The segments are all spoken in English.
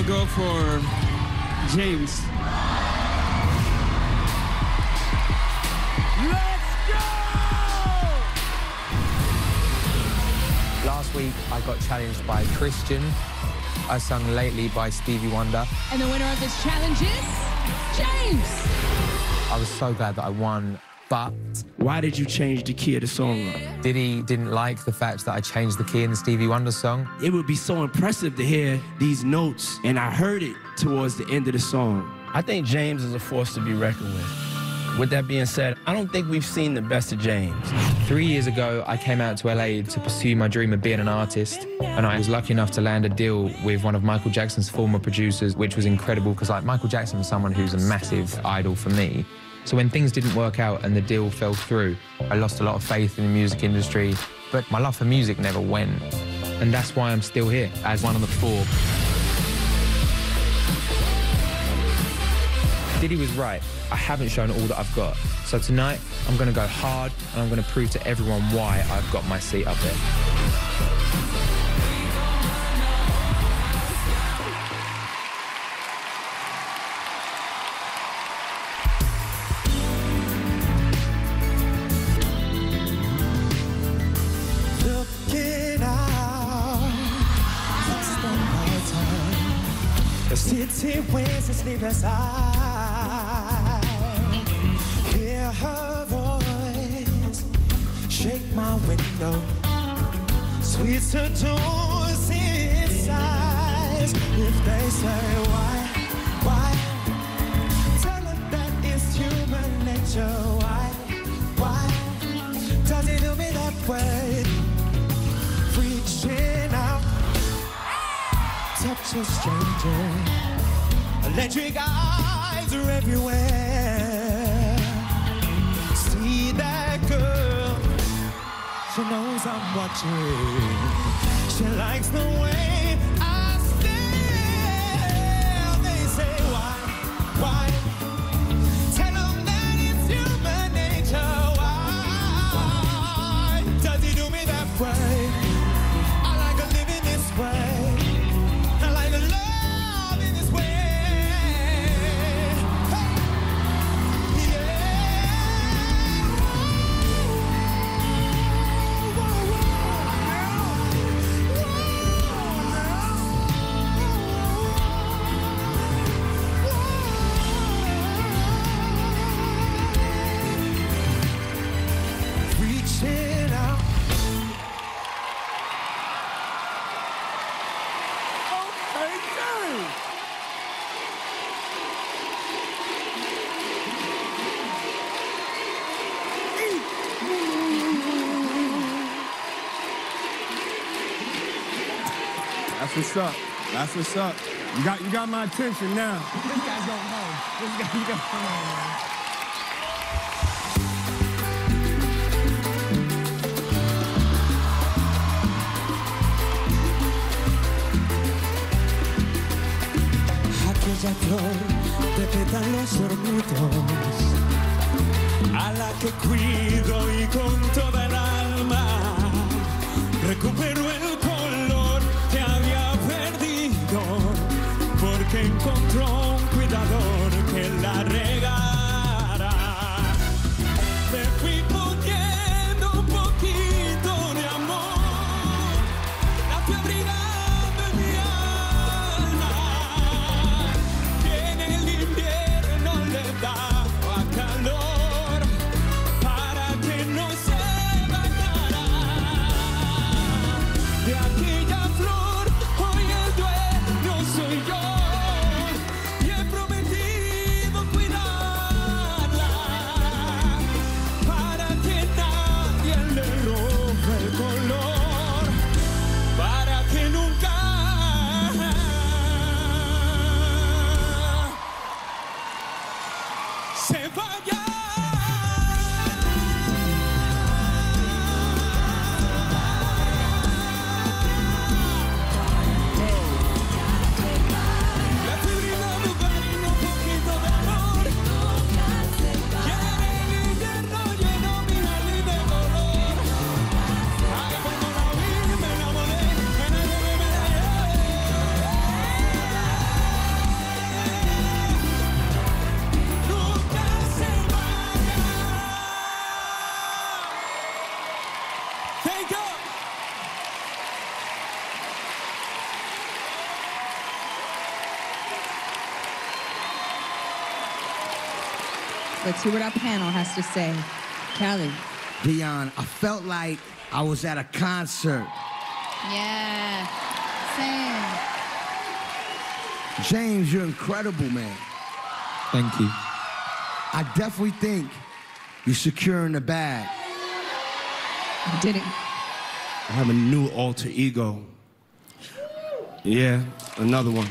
I'll go for James. Let's go! Last week, I got challenged by Christian. I sung Lately by Stevie Wonder. And the winner of this challenge is James. I was so glad that I won, but... Why did you change the key of the song? Yeah. Diddy didn't like the fact that I changed the key in the Stevie Wonder song. It would be so impressive to hear these notes, and I heard it towards the end of the song. I think James is a force to be reckoned with. With that being said, I don't think we've seen the best of James. 3 years ago, I came out to LA to pursue my dream of being an artist, and I was lucky enough to land a deal with one of Michael Jackson's former producers, which was incredible, because like, Michael Jackson was someone who's a massive idol for me. So when things didn't work out and the deal fell through, I lost a lot of faith in the music industry, but my love for music never went. And that's why I'm still here, as one of the Four. Diddy was right. I haven't shown all that I've got. So tonight, I'm going to go hard, and I'm going to prove to everyone why I've got my seat up there. City winds and sleepless eyes. Hear her voice, shake my window. Sweet seduce inside. If they say why, tell them that it's human nature. Why does it do me that way? Reaching out, touch a stranger. Electric eyes are everywhere. See that girl, she knows I'm watching. She likes the way I stare. They say why? Tell them that it's human nature. Why does he do me that way? I like her living this way. I like her love in this way. That's what's up. That's what's up. You got my attention now. This guy's going home. This guy's going home. Aquella flor de pétalos hermosos, a la que cuido y con toda el alma recupero el color que había perdido, porque encontró un cuidador que la regara. Me fui poniendo un poquito de amor, la fiebridad de mi alma, que en el invierno le daba calor para que no se Let's hear what our panel has to say. Kelly. Dian, I felt like I was at a concert. Yeah, same. James, you're incredible, man. Thank you. I definitely think you're securing the bag. I did it. I have a new alter ego. Yeah, another one.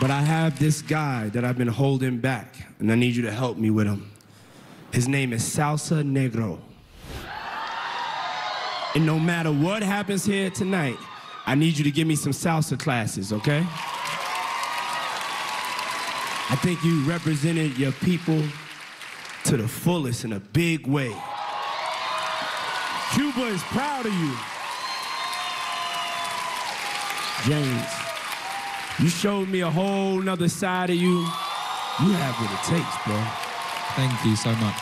But I have this guy that I've been holding back, and I need you to help me with him. His name is Salsa Negro. And no matter what happens here tonight, I need you to give me some salsa classes, okay? I think you represented your people to the fullest in a big way. Cuba is proud of you. James, you showed me a whole nother side of you. You have what it takes, bro. Thank you so much.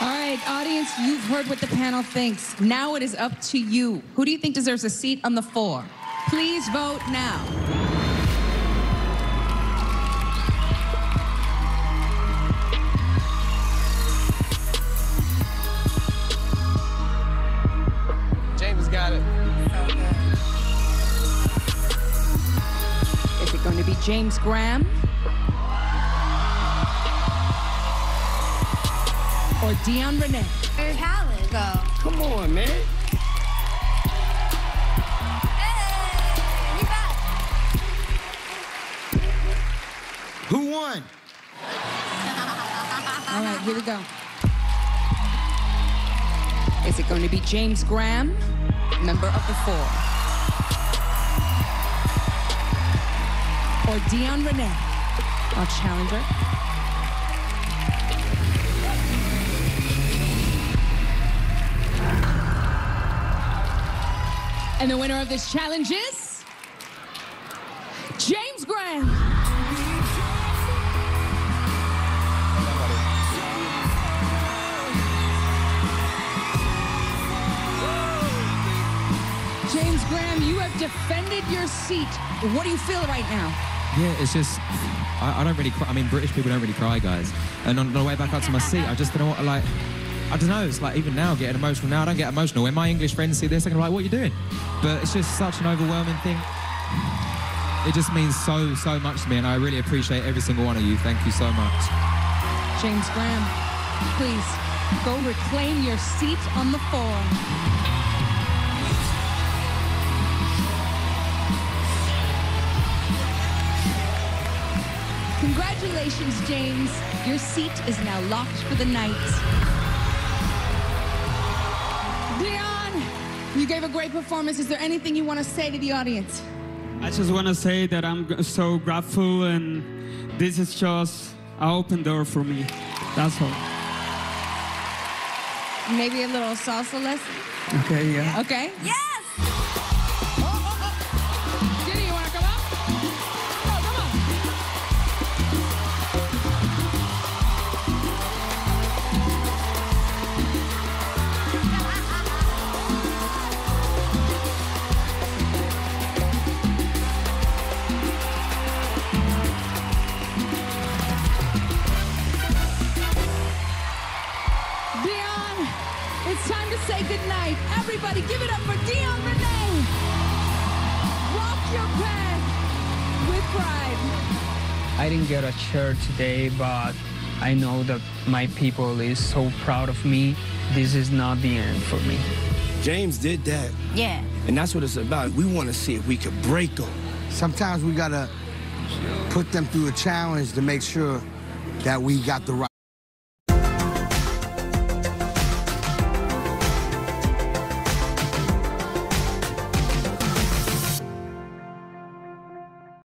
All right, audience, you've heard what the panel thinks. Now it is up to you. Who do you think deserves a seat on The Four? Please vote now. James got it. Okay. Is it going to be James Graham? Or Dian Rene? Or Kelly? Go. Come on, man. Hey, you got it. Who won? All right, here we go. Is it going to be James Graham, member of The Four? Or Dian Rene, our challenger? And the winner of this challenge is James Graham. James Graham, you have defended your seat. What do you feel right now? Yeah, it's just, I don't really cry. I mean, British people don't really cry, guys. And on the way back up to my seat, I just didn't want to, like, I don't know, it's like even now getting emotional. Now I don't get emotional. When my English friends see this, they're like, what are you doing? But it's just such an overwhelming thing. It just means so, so much to me, and I really appreciate every single one of you. Thank you so much. James Graham, please go reclaim your seat on The Four. Congratulations, James. Your seat is now locked for the night. You gave a great performance. Is there anything you want to say to the audience? I just want to say that I'm so grateful, and this is just an open door for me. That's all. Maybe a little salsa lesson? Okay, yeah. Okay? Yes! Diddy, you want to come up? Oh, come on. Say goodnight. Everybody, give it up for Dian Rene. Walk your path with pride. I didn't get a chair today, but I know that my people is so proud of me. This is not the end for me. James did that. Yeah. And that's what it's about. We want to see if we could break them. Sometimes we got to put them through a challenge to make sure that we got the right